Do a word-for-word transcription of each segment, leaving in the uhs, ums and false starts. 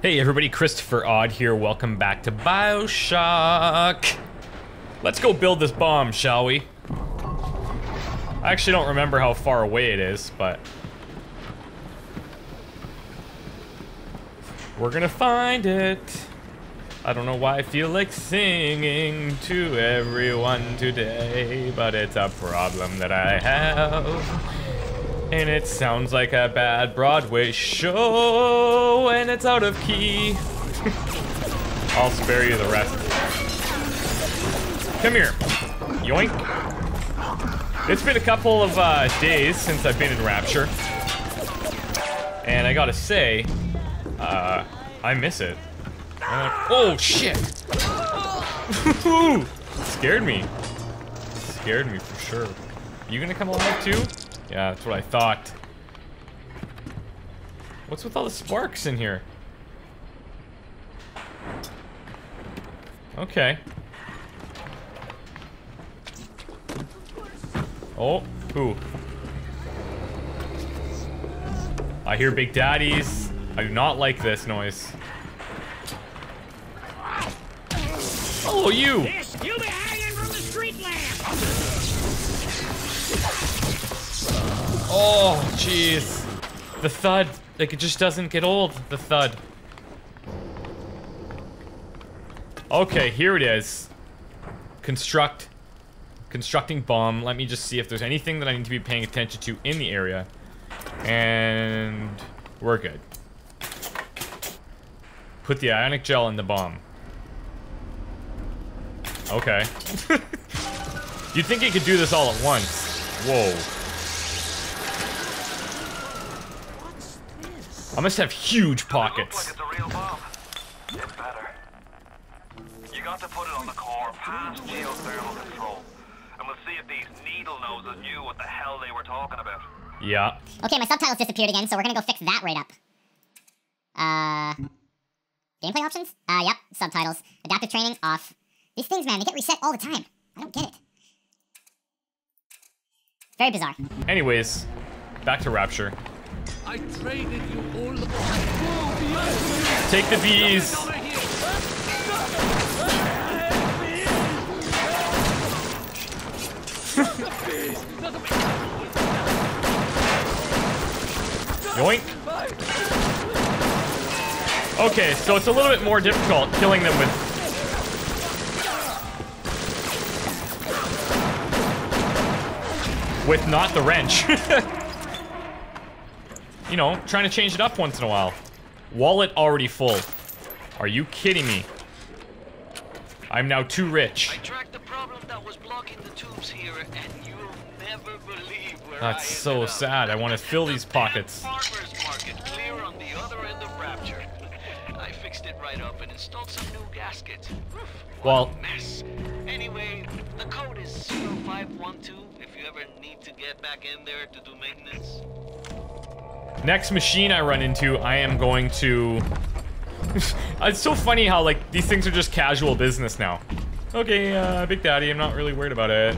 Hey everybody, Christopher Odd here. Welcome back to BioShock. Let's go build this bomb, shall we? I actually don't remember how far away it is, but we're gonna find it. I don't know why I feel like singing to everyone today, but it's a problem that I have. And it sounds like a bad Broadway show, and it's out of key. I'll spare you the rest. Come here. Yoink. It's been a couple of uh, days since I've been in Rapture. And I gotta say, Uh, I miss it. Uh, oh shit! Scared me. Scared me for sure. You gonna come alive too? Yeah, that's what I thought. What's with all the sparks in here? Okay. Oh, ooh. I hear Big Daddy's. I do not like this noise. Oh, you! Yes, you'll be hanging from the street lamp. Oh, jeez. The thud. Like, it just doesn't get old, the thud. Okay, here it is. Construct. Constructing bomb. Let me just see if there's anything that I need to be paying attention to in the area. And we're good. Put the ionic gel in the bomb. Okay. You'd think it could do this all at once. Whoa. What's this? I must have huge pockets. It looks like it's a real bomb. It's better. You got to put it on the core past geothermal control. And we'll see if these needle noses knew what the hell they were talking about. Yeah. Okay, my subtitles disappeared again, so we're gonna go fix that right up. Uh... Gameplay options? Uh, yep. Subtitles. Adaptive training, off. These things, man, they get reset all the time. I don't get it. Very bizarre. Anyways, back to Rapture. I traded you all the time. Take the bees. Yoink. Okay, so it's a little bit more difficult killing them with... with not the wrench. You know, trying to change it up once in a while. Wallet already full. Are you kidding me? I'm now too rich. I tracked the problem that was blocking the tubes here, and you'll never believe where I ended up. That's so sad. I want to fill these pockets. Farmer's market clear on the other end of Rapture. I fixed it right up and installed some new gaskets. Well, mess. Anyway, the code is zero five one two if you ever need to get back in there to do maintenance. Next machine I run into, I am going to... It's so funny how, like, these things are just casual business now. Okay, uh, Big Daddy, I'm not really worried about it.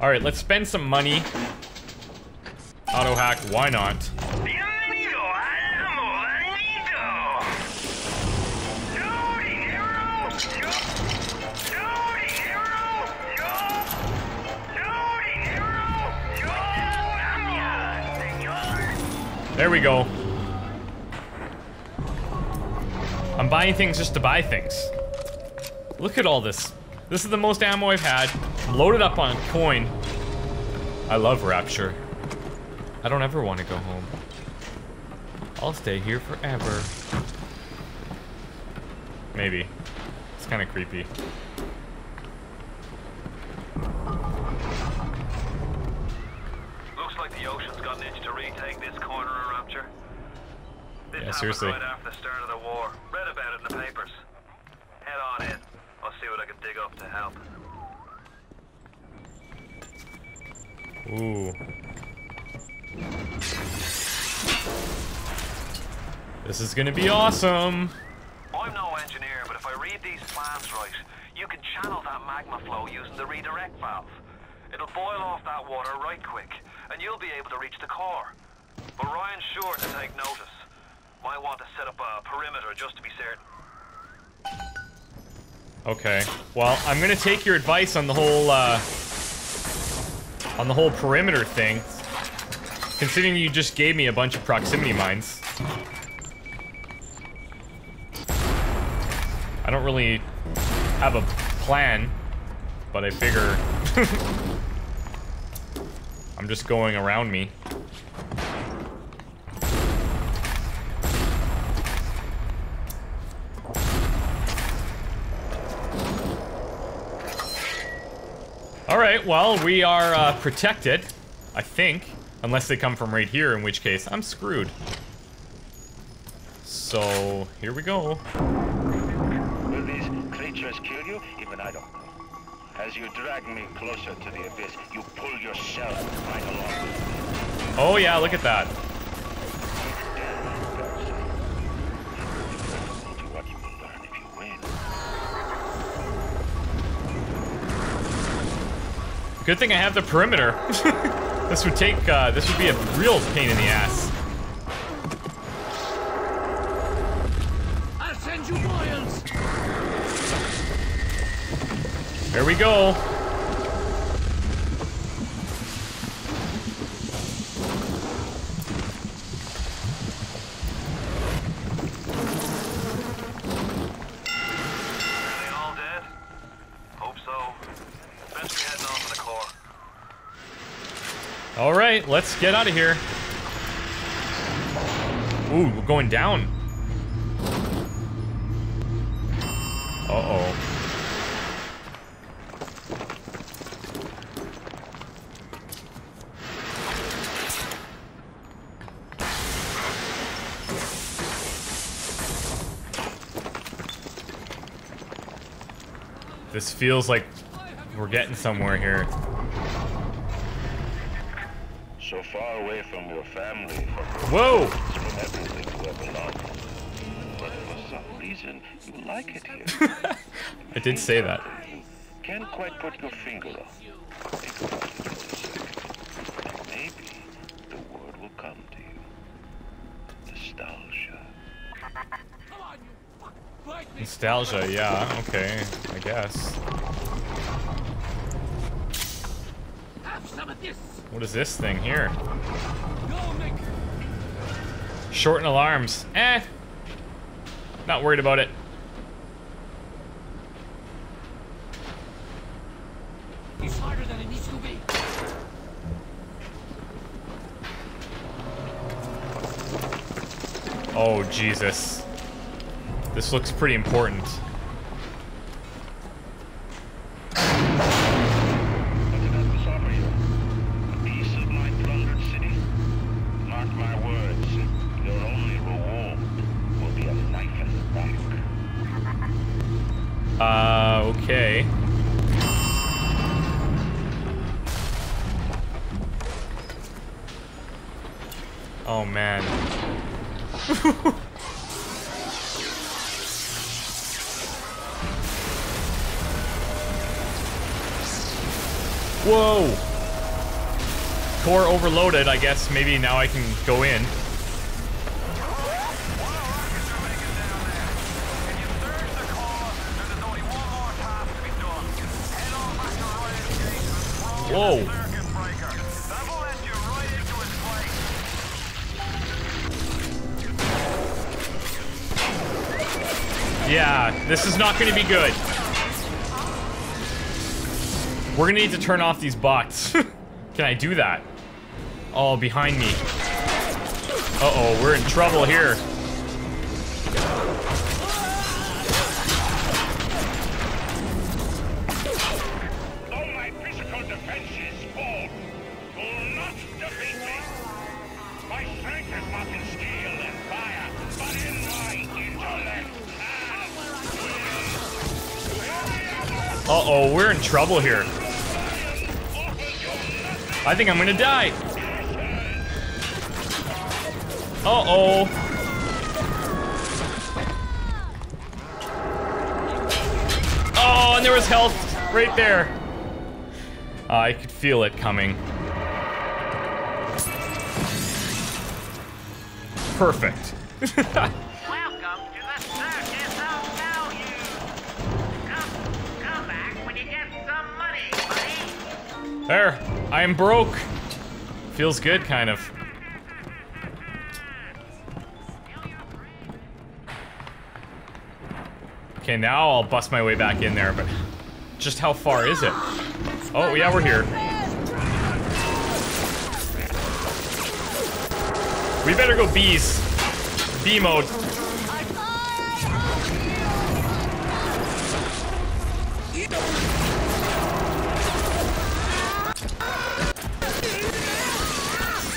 Alright, let's spend some money. Auto hack, why not? There we go. I'm buying things just to buy things. Look at all this. This is the most ammo I've had. I'm loaded up on coin. I love Rapture. I don't ever want to go home. I'll stay here forever. Maybe. It's kind of creepy. Looks like the ocean's got an itch to retake this corner of Rapture. This yeah, seriously. Right after the start of the war. Read about it in the papers. Head on in. I'll see what I can dig up to help. Ooh. This is gonna be awesome. I'm no engineer, but if I read these plans right, you can channel that magma flow using the redirect valve. It'll boil off that water right quick, and you'll be able to reach the core. But Ryan's sure to take notice. Might want to set up a perimeter just to be certain. Okay. Well, I'm gonna take your advice on the whole, uh... on the whole perimeter thing. Considering you just gave me a bunch of proximity mines. I don't really have a plan, but I figure... I'm just going around me. Alright, well, we are uh, protected, I think. Unless they come from right here, in which case I'm screwed. So, here we go. Will these creatures kill you? Even I don't know. As you drag me closer to the abyss, you pull your shell out of mine along. Oh yeah, look at that. Good thing I have the perimeter. This would take, uh, this would be a real pain in the ass. I'll send you boils. Here we go. Let's get out of here. Ooh, we're going down. Uh-oh. This feels like we're getting somewhere here. So far away from your family, from your whoa! From everything you ever loved. But for some reason, you like it here. I did say that. Can't quite put your finger on. Think about it for a second. And maybe the word will come to you. Nostalgia. Come on, you fuck! Bite me. Nostalgia, yeah, okay, I guess. Have some of this! What is this thing here? Shorten alarms. Eh. Not worried about it. It's harder than it needs to be. Oh, Jesus. This looks pretty important. I guess maybe now I can go in. Whoa. Yeah, this is not going to be good. We're going to need to turn off these bots. Can I do that? Oh, behind me. Uh-oh, we're in trouble here. Oh, my physical defense is full. Will not defeat me. My strength is not in steel and fire, but in my intellect. Uh-oh, we're in trouble here. I think I'm gonna die. Uh-oh. Oh, and there was health right there. Uh, I could feel it coming. Perfect. Welcome to the circus of value. Come, come back when you get some money, buddy. There, I am broke. Feels good, kind of. Okay, now I'll bust my way back in there, but just how far is it? Oh, yeah, we're here. We better go bees. Bee mode.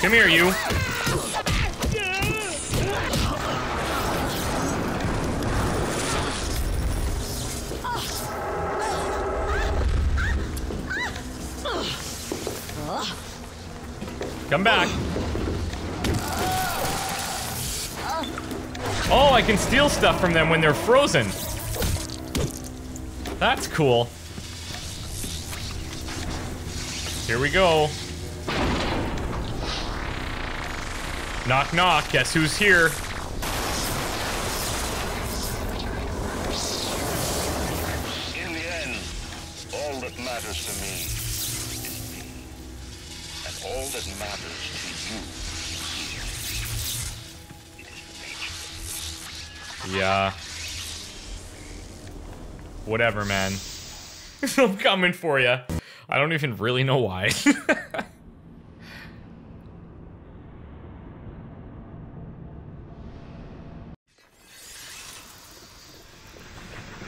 Come here, you. Come back. Oh, I can steal stuff from them when they're frozen. That's cool. Here we go. Knock, knock. Guess who's here? In the end, all that matters to me is me. And all that matters to you. Yeah. Whatever, man. I'm coming for you. I don't even really know why.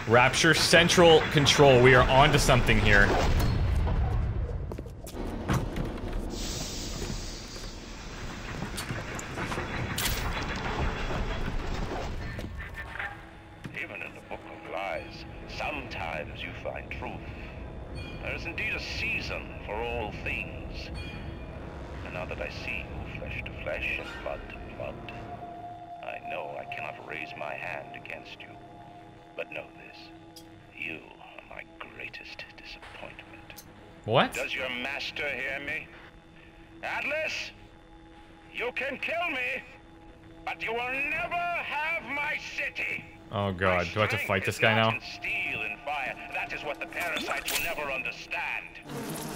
Rapture Central Control. We are onto something here. God, do I have to fight this guy now? Steel and fire. That is what the parasites will never understand.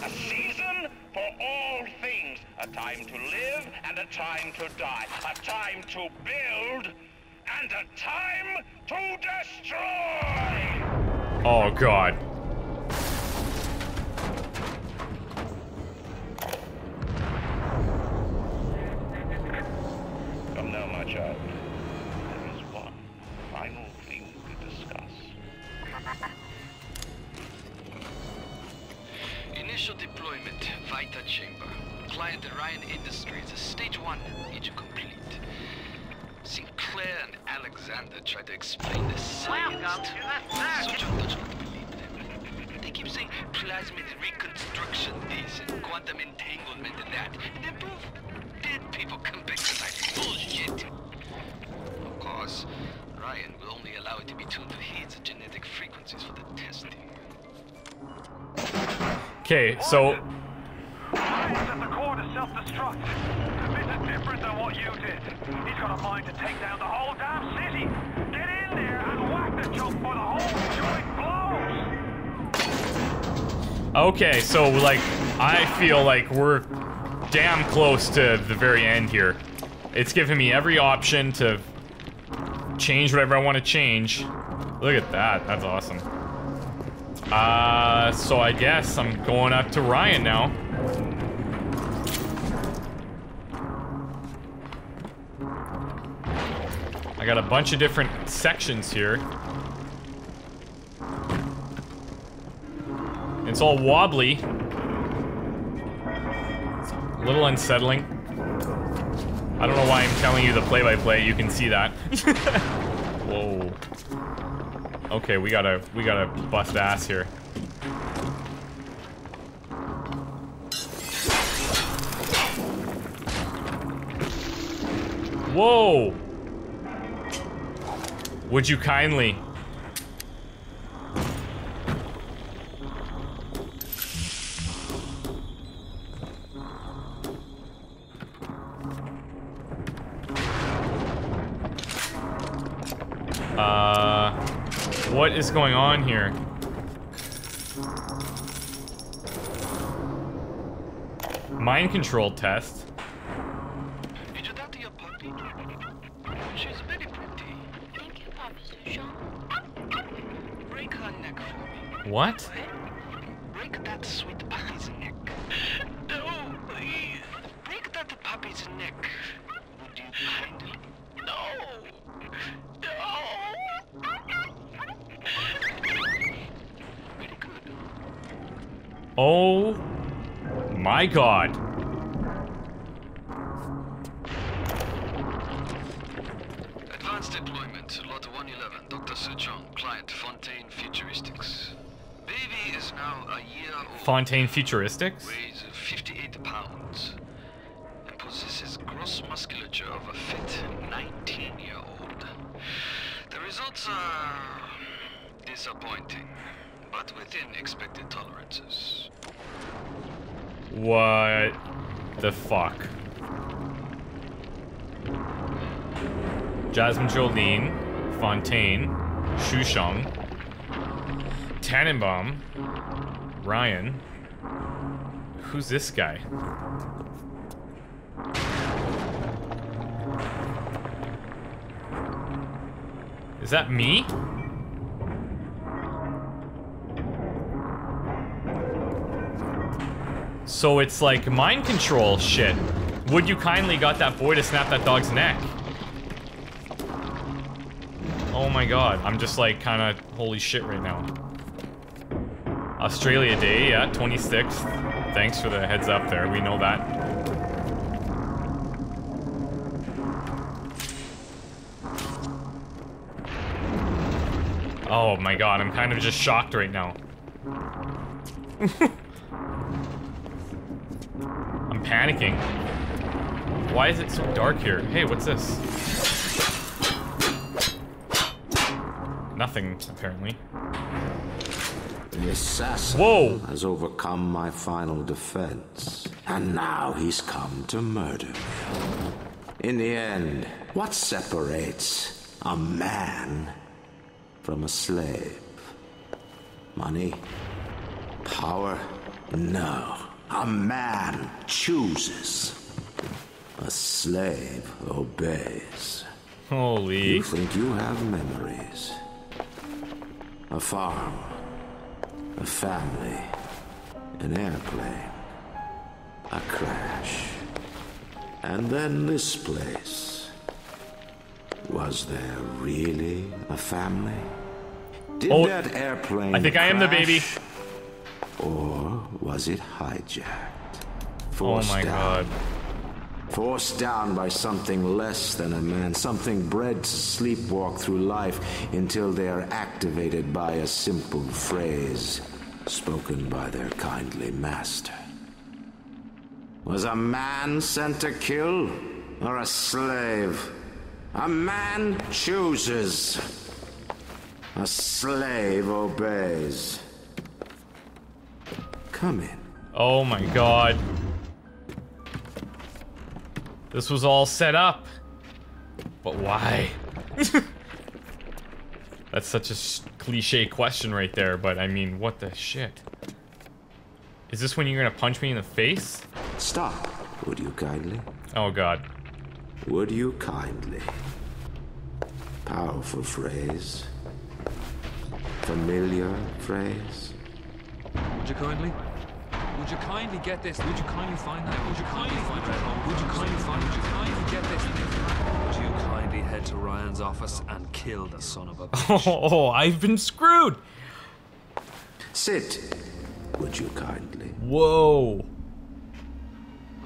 A season for all things. A time to live and a time to die. A time to build and a time to destroy. Oh God. Come now, my child. Initial deployment, Vita Chamber. Client Ryan Industries, stage one, each complete. Sinclair and Alexander tried to explain the science. Welcome to the Suchong does not believe them. They keep saying plasmid reconstruction this and quantum entanglement and that. And they prove dead people come back to life. Bullshit. Of course, Ryan will only allow it to be tuned to his genetic frequencies for the testing. Okay, so that the core to self-destruct. This is different than what you did. He's got a mind to take down the whole damn city. Get in there and whack the job for the whole joint blows. Okay, so like I feel like we're damn close to the very end here. It's giving me every option to change whatever I want to change. Look at that. That's awesome. Uh, so I guess I'm going up to Ryan now. I got a bunch of different sections here. It's all wobbly. It's a little unsettling. I don't know why I'm telling you the play-by-play. You can see that. Whoa. Okay, we gotta we gotta bust ass here. Whoa! Would you kindly? What is going on here? Mind control test. Did you talk to your puppy? She's very pretty. Thank you, Papa Suchong. Break her neck for me. What? Break that sweet puppy's neck. No, please. Break that puppy's neck. Would you mind? No. No. Very good. Oh. My God. Advanced deployment to Lot one eleven, Doctor Suchong, client Fontaine Futuristics. Baby is now a year old. Fontaine Futuristics? Weighs fifty-eight pounds and possesses gross musculature of a fit nineteen-year-old. The results are disappointing, but within expected tolerances. What the fuck? Jasmine Jolene, Fontaine, Suchong, Tannenbaum, Ryan. Who's this guy? Is that me? So it's like mind control shit. Would you kindly got that boy to snap that dog's neck? Oh my God, I'm just like kinda holy shit right now. Australia Day, yeah, twenty-sixth. Thanks for the heads up there, we know that. Oh my God, I'm kind of just shocked right now. Panicking. Why is it so dark here? Hey, what's this? Nothing, apparently. The assassin Whoa. has overcome my final defense, and now he's come to murder me. In the end, what separates a man from a slave? Money? Power? No. A man chooses. A slave obeys. Holy. You think you have memories. A farm. A family. An airplane. A crash. And then this place. Was there really a family? Did oh, that airplane I think crash? I am the baby. Or was it hijacked? Forced oh my down. God. Forced down by something less than a man, something bred to sleepwalk through life until they are activated by a simple phrase spoken by their kindly master. Was a man sent to kill or a slave? A man chooses. A slave obeys. Come in. Oh my God. This was all set up. But why? That's such a cliche question right there, but I mean, what the shit? Is this when you're gonna punch me in the face? Stop, would you kindly? Oh God. Would you kindly? Powerful phrase. Familiar phrase. Would you kindly? Would you kindly get this? Would you kindly find that? Would you kindly find that? Would you kindly find? Would you kindly get this? Would you kindly head to Ryan's office and kill the son of a bitch? Oh, I've been screwed. Sit. Would you kindly? Whoa.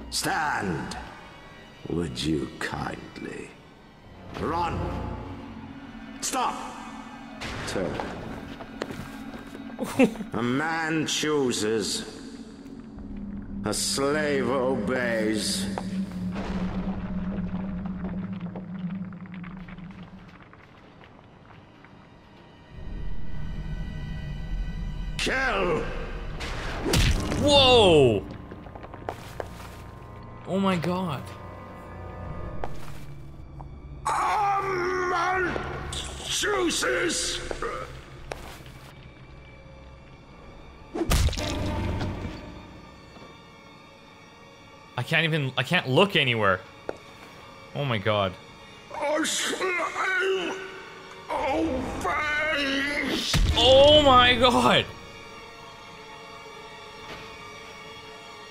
Stand. Would you kindly? Run. Stop. Turn. A man chooses. A slave obeys. Kill! Whoa! Oh my God. A man chooses. I can't even, I can't look anywhere. Oh my god. Oh my god.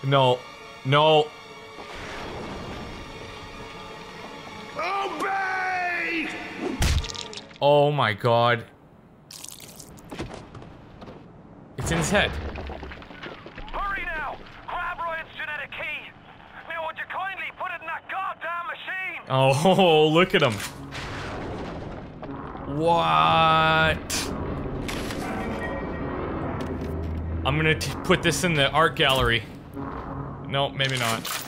No, no. Obey! Oh my god. It's in his head. Hurry now! Grab Ryan's genetic key! Now would you kindly put it in that goddamn machine? Oh, look at him. What? I'm gonna t put this in the art gallery. No, maybe not.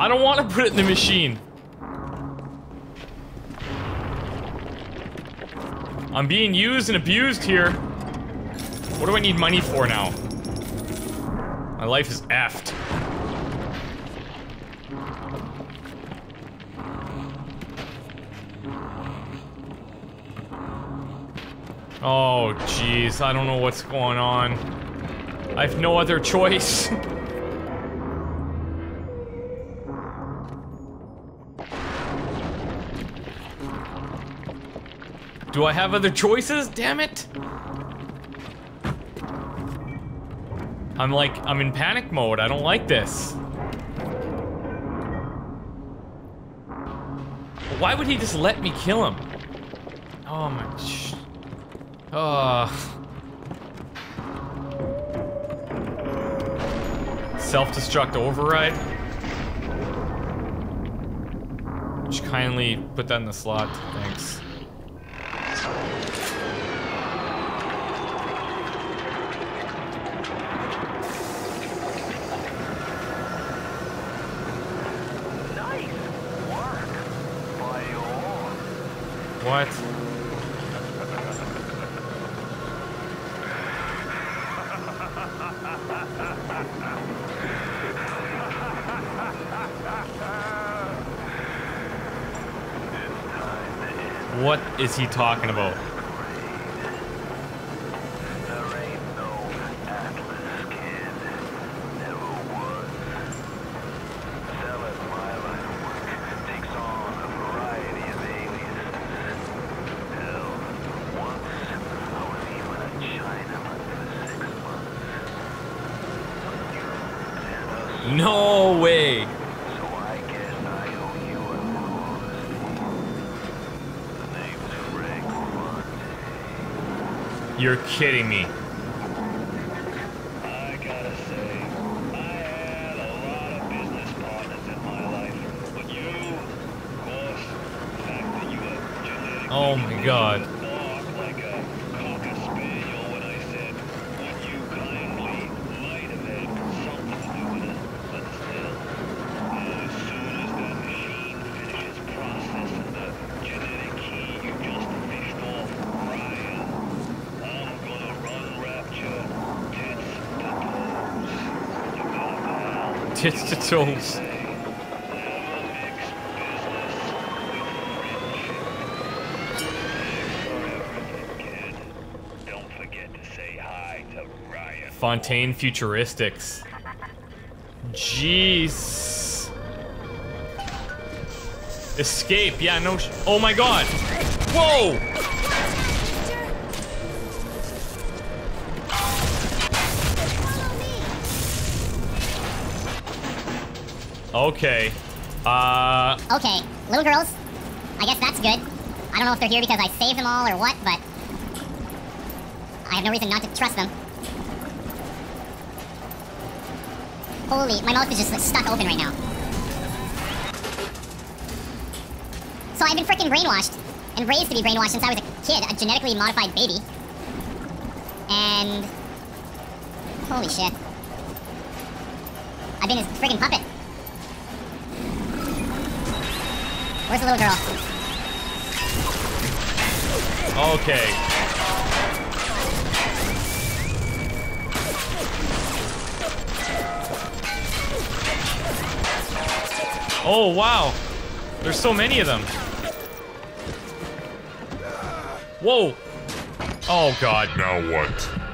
I don't want to put it in the machine. I'm being used and abused here. What do I need money for now? My life is effed. Oh, jeez. I don't know what's going on. I have no other choice. Do I have other choices? Damn it! I'm like, I'm in panic mode. I don't like this. Why would he just let me kill him? Oh my... Sh oh. Self-destruct override. Just kindly put that in the slot. Thanks. What? What is he talking about? No way. So I guess I owe you a cause. The name's Frank. You're kidding me. I gotta say, I had a lot of business partners in my life, but you, of course, the fact that you have genetic. Oh my god. It's the tools. Don't forget to say hi to Ryan. Fontaine Futuristics. Jeez. Escape. Yeah, no. Sh oh my god. Whoa. Okay. Uh... Okay, little girls. I guess that's good. I don't know if they're here because I saved them all or what, but... I have no reason not to trust them. Holy, my mouth is just like, stuck open right now. So I've been freaking brainwashed. And raised to be brainwashed since I was a kid, a genetically modified baby. And... Holy shit. I've been his freaking puppet. Where's the little girl? Okay. Oh, wow. There's so many of them. Whoa. Oh, God. Now what?